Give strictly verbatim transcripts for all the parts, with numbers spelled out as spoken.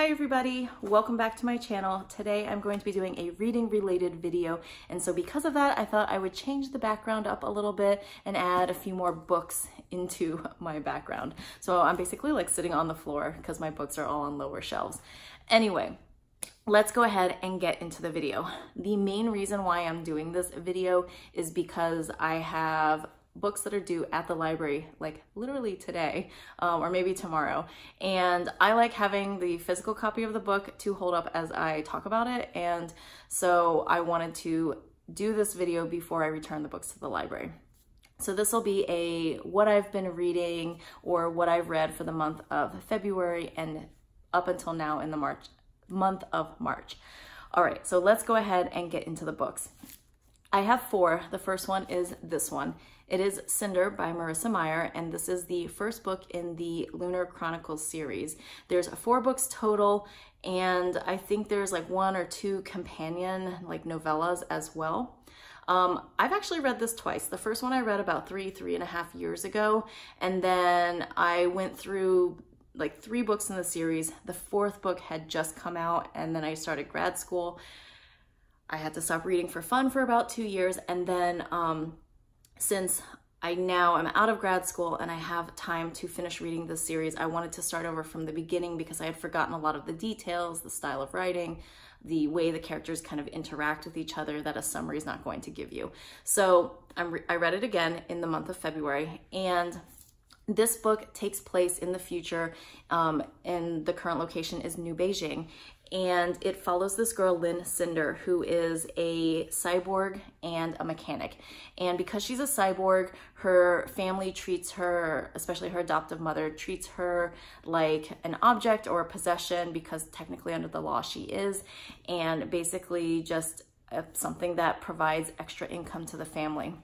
Hi everybody, welcome back to my channel. Today I'm going to be doing a reading related video, and so because of that I thought I would change the background up a little bit and add a few more books into my background. So I'm basically like sitting on the floor because my books are all on lower shelves. Anyway, let's go ahead and get into the video. The main reason why I'm doing this video is because I have books that are due at the library like literally today um, or maybe tomorrow, and I like having the physical copy of the book to hold up as I talk about it, and so I wanted to do this video before I return the books to the library. So this will be a what I've been reading or what I've read for the month of February and up until now in the March month of March. All right, so let's go ahead and get into the books. I have four. The first one is this one. It is Cinder by Marissa Meyer, and this is the first book in the Lunar Chronicles series. There's four books total, and I think there's like one or two companion like novellas as well. Um, I've actually read this twice. The first one I read about three, three and a half years ago, and then I went through like three books in the series. The fourth book had just come out, and then I started grad school. I had to stop reading for fun for about two years. And then um, since I now am out of grad school and I have time to finish reading this series, I wanted to start over from the beginning because I had forgotten a lot of the details, the style of writing, the way the characters kind of interact with each other that a summary is not going to give you. So I'm re- I read it again in the month of February, and this book takes place in the future, um, and the current location is New Beijing. And it follows this girl, Linh Cinder, who is a cyborg and a mechanic. And because she's a cyborg, her family treats her, especially her adoptive mother, treats her like an object or a possession, because technically under the law she is, and basically just something that provides extra income to the family.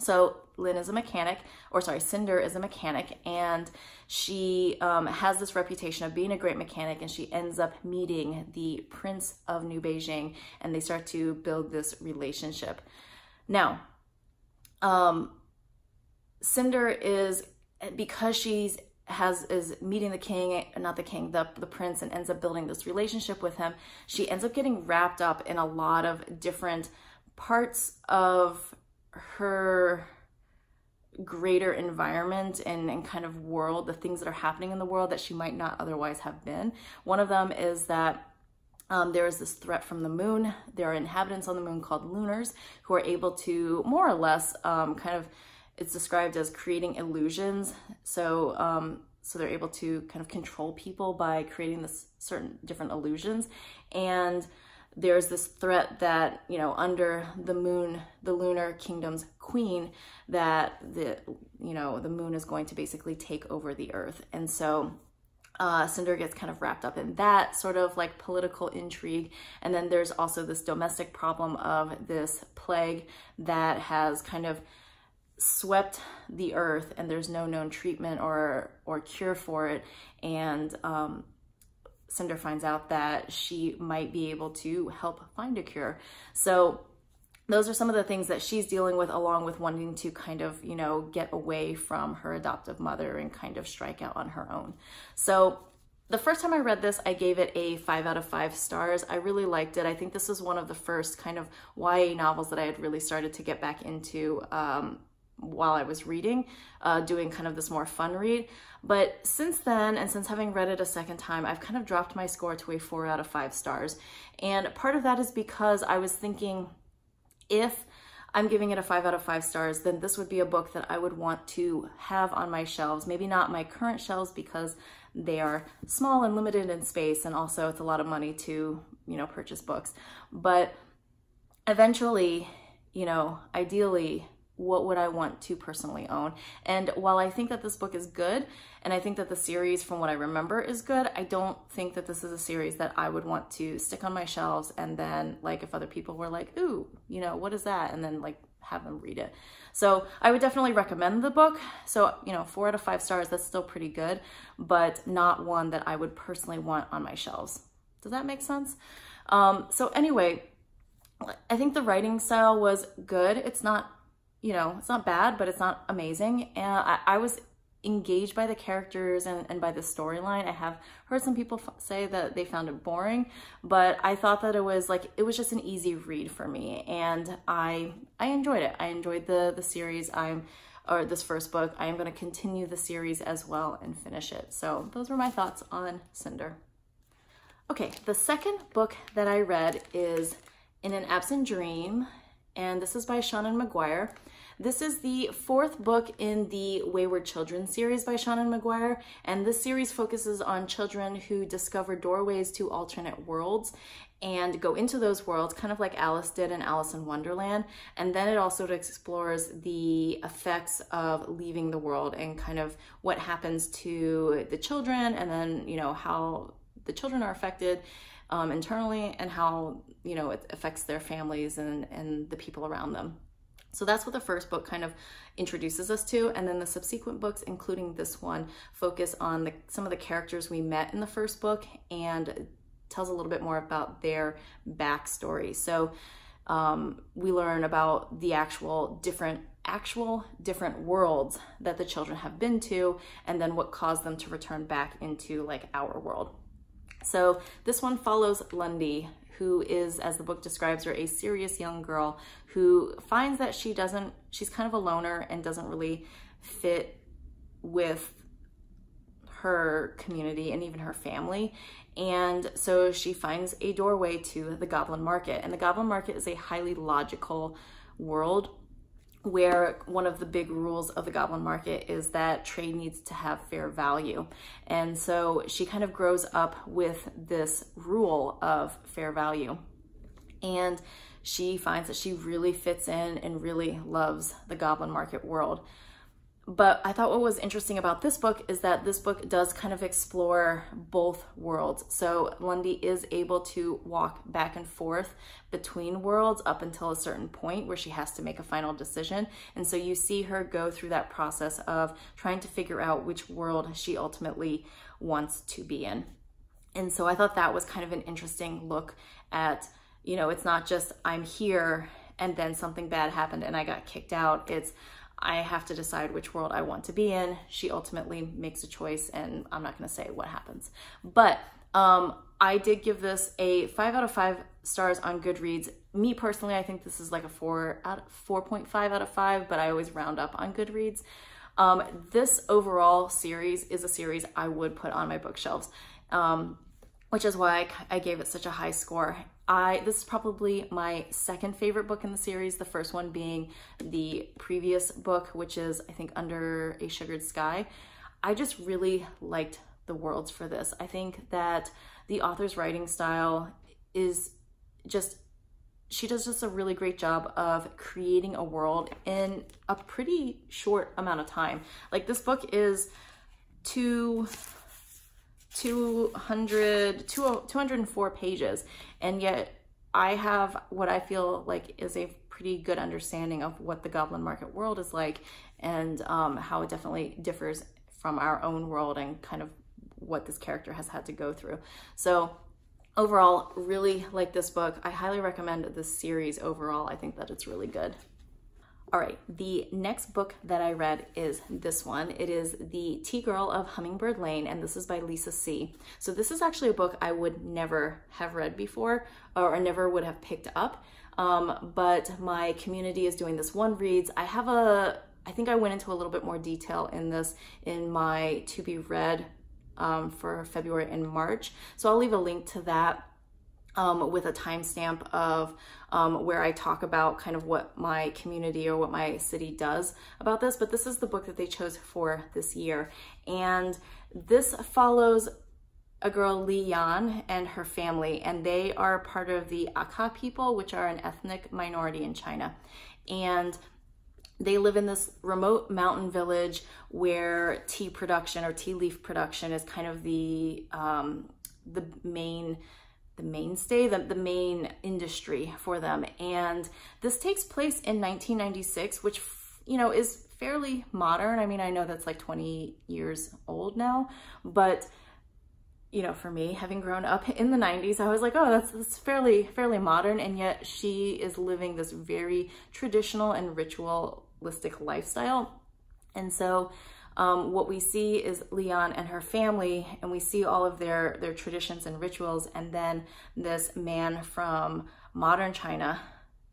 So Lynn is a mechanic, or sorry, Cinder is a mechanic, and she um, has this reputation of being a great mechanic, and she ends up meeting the Prince of New Beijing, and they start to build this relationship. Now, um, Cinder is, because she's has is meeting the king, not the king, the, the prince, and ends up building this relationship with him, she ends up getting wrapped up in a lot of different parts of her greater environment and, and kind of world, the things that are happening in the world that she might not otherwise have been. One of them is that um, there is this threat from the moon. There are inhabitants on the moon called Lunars who are able to more or less um, kind of, it's described as creating illusions. So, um, so they're able to kind of control people by creating this certain different illusions. And there's this threat that, you know, under the moon, the lunar kingdom's queen, that the, you know, the moon is going to basically take over the earth. And so uh, Cinder gets kind of wrapped up in that sort of like political intrigue. And then there's also this domestic problem of this plague that has kind of swept the earth, and there's no known treatment or, or cure for it. And, um, Cinder finds out that she might be able to help find a cure. So those are some of the things that she's dealing with, along with wanting to kind of, you know, get away from her adoptive mother and kind of strike out on her own. So the first time I read this, I gave it a five out of five stars. I really liked it. I think this is one of the first kind of Y A novels that I had really started to get back into um, while I was reading, uh, doing kind of this more fun read. But since then, and since having read it a second time, I've kind of dropped my score to a four out of five stars. And part of that is because I was thinking, if I'm giving it a five out of five stars, then this would be a book that I would want to have on my shelves. Maybe not my current shelves, because they are small and limited in space, and also it's a lot of money to, you know, purchase books. But eventually, you know, ideally, what would I want to personally own? And while I think that this book is good, and I think that the series, from what I remember, is good, I don't think that this is a series that I would want to stick on my shelves, and then like if other people were like, ooh, you know, what is that? And then like have them read it. So I would definitely recommend the book. So, you know, four out of five stars, that's still pretty good, but not one that I would personally want on my shelves. Does that make sense? Um, so anyway, I think the writing style was good. It's not, you know, it's not bad, but it's not amazing. And I, I was engaged by the characters and, and by the storyline. I have heard some people f say that they found it boring, but I thought that it was like, it was just an easy read for me, and I I enjoyed it. I enjoyed the the series. I'm or this first book. I am going to continue the series as well and finish it. So those were my thoughts on Cinder. Okay, the second book that I read is In an Absent Dream, and this is by Seanan McGuire. This is the fourth book in the Wayward Children series by Seanan McGuire, and this series focuses on children who discover doorways to alternate worlds and go into those worlds, kind of like Alice did in Alice in Wonderland. And then it also explores the effects of leaving the world and kind of what happens to the children, and then, you know, how the children are affected um, internally, and how, you know, it affects their families and, and the people around them. So that's what the first book kind of introduces us to, and then the subsequent books, including this one, focus on the, some of the characters we met in the first book and tells a little bit more about their backstory. So um, we learn about the actual different, actual different worlds that the children have been to, and then what caused them to return back into like our world. So this one follows Lundy, who is, as the book describes her, a serious young girl who finds that she doesn't, she's kind of a loner and doesn't really fit with her community and even her family. And so she finds a doorway to the Goblin Market. And the Goblin Market is a highly logical world where one of the big rules of the Goblin Market is that trade needs to have fair value. And so she kind of grows up with this rule of fair value, and she finds that she really fits in and really loves the Goblin Market world. But I thought what was interesting about this book is that this book does kind of explore both worlds. So Lundy is able to walk back and forth between worlds up until a certain point where she has to make a final decision. And so you see her go through that process of trying to figure out which world she ultimately wants to be in. And so I thought that was kind of an interesting look at, you know, it's not just I'm here and then something bad happened and I got kicked out. It's I have to decide which world I want to be in. She ultimately makes a choice, and I'm not going to say what happens. But um, I did give this a five out of five stars on Goodreads. Me personally, I think this is like a four out four point five out of five, but I always round up on Goodreads. Um, this overall series is a series I would put on my bookshelves, um, which is why I gave it such a high score. I, this is probably my second favorite book in the series, the first one being the previous book, which is, I think, Under a Sugared Sky. I just really liked the worlds for this. I think that the author's writing style is just, she does just a really great job of creating a world in a pretty short amount of time. Like, this book is two... two hundred, two hundred four pages, and yet I have what I feel like is a pretty good understanding of what the Goblin Market world is like, and um, how it definitely differs from our own world and kind of what this character has had to go through. So overall, really like this book. I highly recommend this series overall. I think that it's really good. All right, the next book that I read is this one. It is The Tea Girl of Hummingbird Lane, and this is by Lisa See. So this is actually a book I would never have read before, or never would have picked up, um, but my community is doing this one reads. I have a, I think I went into a little bit more detail in this in my to be read um, for February and March. So I'll leave a link to that Um, with a timestamp of um, where I talk about kind of what my community or what my city does about this. But this is the book that they chose for this year. And this follows a girl, Li Yan, and her family. And they are part of the Akha people, which are an ethnic minority in China. And they live in this remote mountain village where tea production or tea leaf production is kind of the, um, the main the mainstay, the, the main industry for them. And this takes place in nineteen ninety-six, which, you know, is fairly modern. I mean, I know that's like twenty years old now, but, you know, for me, having grown up in the nineties, I was like, oh, that's, that's fairly, fairly modern. And yet she is living this very traditional and ritualistic lifestyle. And so Um, what we see is Li Yan and her family, and we see all of their, their traditions and rituals, and then this man from modern China,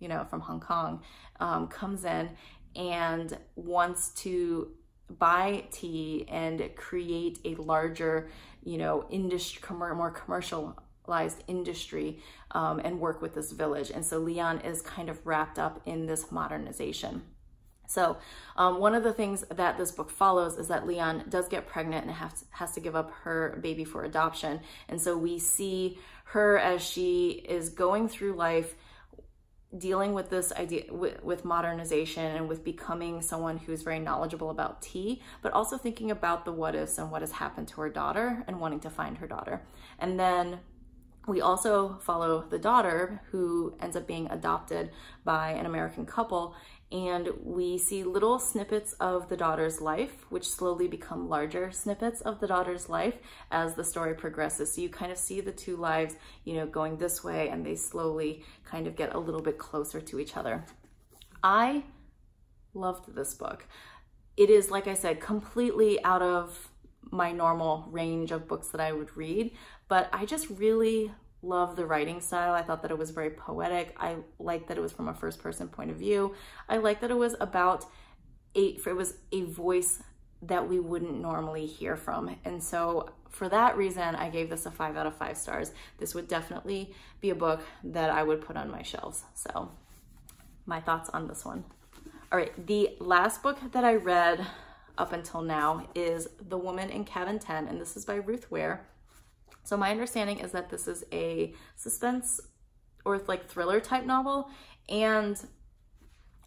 you know, from Hong Kong, um, comes in and wants to buy tea and create a larger, you know, industry, more commercialized industry, um, and work with this village. And so Li Yan is kind of wrapped up in this modernization. So um, one of the things that this book follows is that Li Yan does get pregnant and has, has to give up her baby for adoption. And so we see her as she is going through life, dealing with this idea with, with modernization and with becoming someone who's very knowledgeable about tea, but also thinking about the what ifs and what has happened to her daughter and wanting to find her daughter. And then we also follow the daughter, who ends up being adopted by an American couple, and we see little snippets of the daughter's life, which slowly become larger snippets of the daughter's life as the story progresses. So you kind of see the two lives, you know, going this way, and they slowly kind of get a little bit closer to each other. I loved this book. It is, like I said, completely out of my normal range of books that I would read, but I just really love the writing style. I thought that it was very poetic. I liked that it was from a first person point of view. I liked that it was about a, it was a voice that we wouldn't normally hear from. And so for that reason, I gave this a five out of five stars. This would definitely be a book that I would put on my shelves. So my thoughts on this one. All right, the last book that I read up until now is The Woman in Cabin ten, and this is by Ruth Ware. So my understanding is that this is a suspense or like thriller type novel, and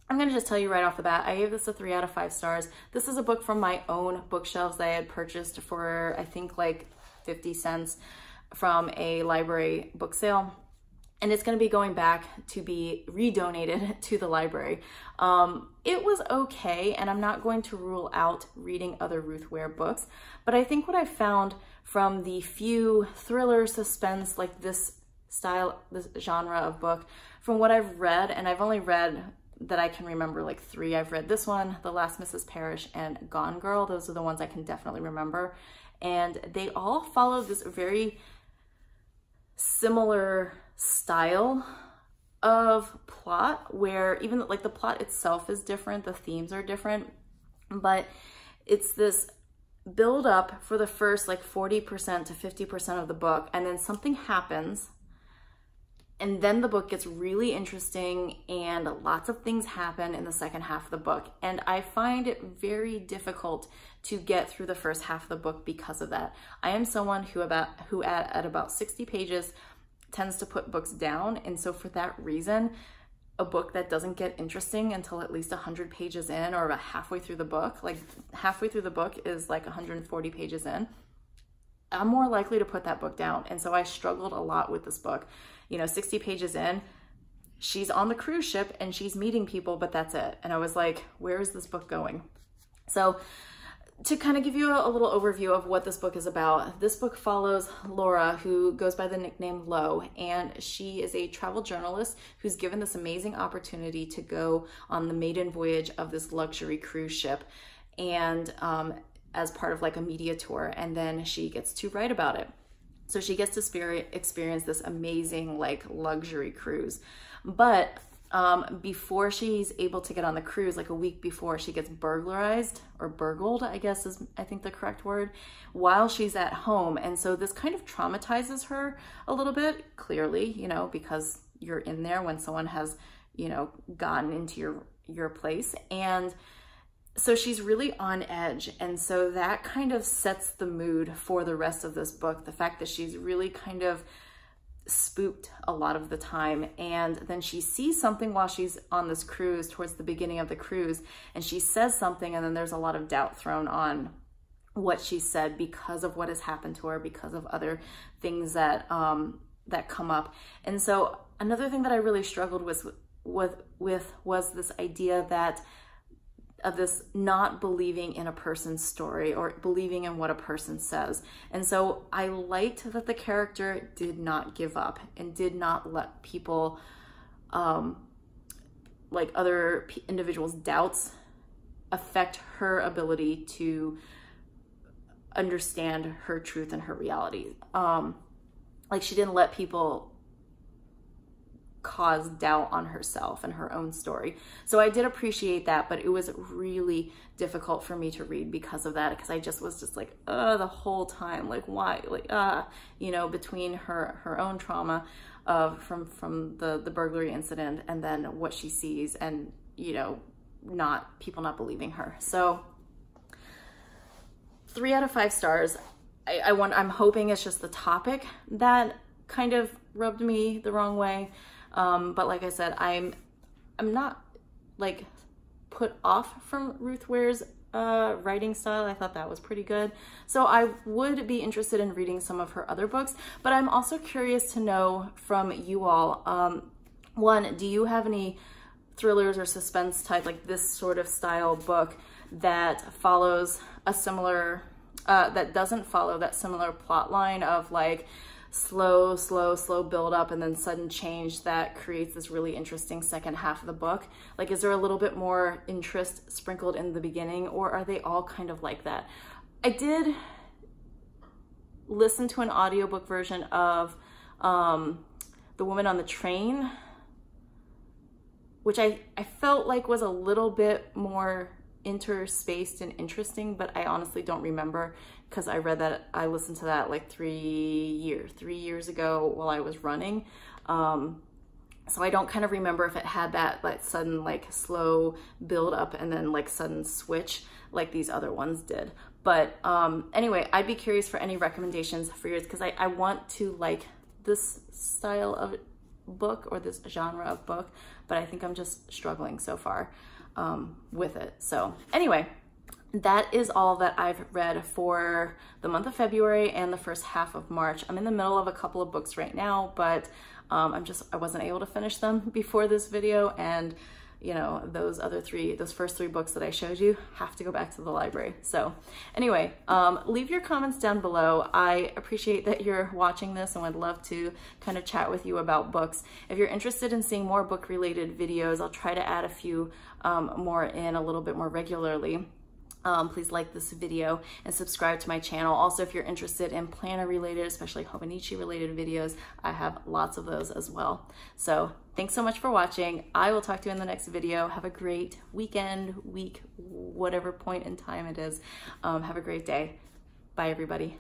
I'm gonna just tell you right off the bat, I gave this a three out of five stars. This is a book from my own bookshelves that I had purchased for, I think, like fifty cents from a library book sale. And it's gonna be going back to be redonated to the library. Um, it was okay, and I'm not going to rule out reading other Ruth Ware books, but I think what I found from the few thriller, suspense, like this style, this genre of book, from what I've read, and I've only read that I can remember like three. I've read this one, The Last Missus Parrish, and Gone Girl. Those are the ones I can definitely remember. And they all follow this very similar style of plot, where even like the plot itself is different, the themes are different, but it's this build up for the first like forty percent to fifty percent of the book, and then something happens, and then the book gets really interesting and lots of things happen in the second half of the book. And I find it very difficult to get through the first half of the book because of that. I am someone who about who at, at about sixty pages tends to put books down. And so for that reason, a book that doesn't get interesting until at least one hundred pages in, or about halfway through the book, like halfway through the book is like one hundred forty pages in, I'm more likely to put that book down. And so I struggled a lot with this book. You know, sixty pages in, she's on the cruise ship and she's meeting people, but that's it. And I was like, where is this book going? So to kind of give you a little overview of what this book is about, this book follows Laura, who goes by the nickname Lo, and she is a travel journalist who's given this amazing opportunity to go on the maiden voyage of this luxury cruise ship, and um, as part of like a media tour, and then she gets to write about it. So she gets to experience this amazing like luxury cruise. But Um, before she's able to get on the cruise, like a week before, she gets burglarized, or burgled, I guess is I think the correct word, while she's at home. And so this kind of traumatizes her a little bit, clearly, you know, because you're in there when someone has, you know, gotten into your, your place. And so she's really on edge. And so that kind of sets the mood for the rest of this book. The fact that she's really kind of spooked a lot of the time, and then she sees something while she's on this cruise towards the beginning of the cruise, and she says something, and then there's a lot of doubt thrown on what she said because of what has happened to her, because of other things that um that come up. And so another thing that I really struggled with with with was this idea that of this not believing in a person's story or believing in what a person says. And so I liked that the character did not give up and did not let people, um, like other individuals' doubts affect her ability to understand her truth and her reality. Um, like she didn't let people cause doubt on herself and her own story. So I did appreciate that, but it was really difficult for me to read because of that, because I just was just like, uh, the whole time, like why, like, uh, you know, between her, her own trauma of uh, from, from the, the burglary incident and then what she sees and, you know, not people not believing her. So three out of five stars. I, I want, I'm hoping it's just the topic that kind of rubbed me the wrong way. Um, but like I said, I'm, I'm not like put off from Ruth Ware's uh, writing style. I thought that was pretty good. So I would be interested in reading some of her other books, but I'm also curious to know from you all, um, one, do you have any thrillers or suspense type, like this sort of style book that follows a similar, uh, that doesn't follow that similar plot line of like, slow, slow, slow build up and then sudden change that creates this really interesting second half of the book. Like, is there a little bit more interest sprinkled in the beginning, or are they all kind of like that? I did listen to an audiobook version of um, The Woman on the Train, which I, I felt like was a little bit more interspaced and interesting, but I honestly don't remember because I read that, I listened to that like three years, three years ago while I was running. Um, so I don't kind of remember if it had that, that sudden like slow build up and then like sudden switch like these other ones did. But um, anyway, I'd be curious for any recommendations for yours because I, I want to like this style of book or this genre of book, but I think I'm just struggling so far um, with it. So anyway, that is all that I've read for the month of February and the first half of March. I'm in the middle of a couple of books right now, but um, I'm just, I wasn't able to finish them before this video. And you know, those other three, those first three books that I showed you have to go back to the library. So anyway, um, leave your comments down below. I appreciate that you're watching this and would love to kind of chat with you about books. If you're interested in seeing more book related videos, I'll try to add a few um, more in a little bit more regularly. Um, please like this video and subscribe to my channel. Also, if you're interested in planner related, especially Hobonichi related videos, I have lots of those as well. So thanks so much for watching. I will talk to you in the next video. Have a great weekend, week, whatever point in time it is. Um, have a great day. Bye everybody.